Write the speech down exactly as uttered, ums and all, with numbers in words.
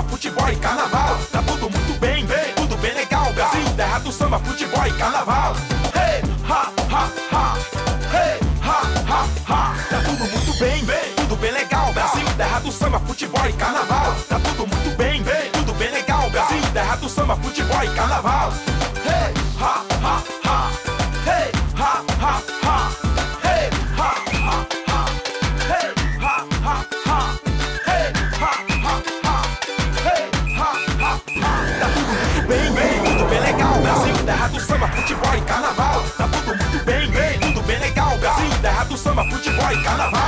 samba, futebol e carnaval. Tá tudo muito bem, bem, tudo bem legal, gal. Sim, terra do samba, futebol e carnaval. Hey, ha, ha, ha. Hey, ha, ha, ha. Tá tudo muito bem, bem, tudo bem legal, gal. Sim, terra do samba, futebol e carnaval. Tá tudo muito bem, bem, tudo bem legal, gal. Sim, terra do samba, futebol e carnaval. Hey, ha, ha, ha. Hey, ha, ha, ha. Hey, ha, ha, ha. Hey, ha, ha, ha. Hey, ha, ha, ha. Hey, ha, ha, ha. Tá tudo muito bem, bem, tudo bem legal, Brasil, terra do samba, futebol e carnaval. Tá tudo muito bem, bem, tudo bem legal, Brasil, terra do samba, futebol e carnaval.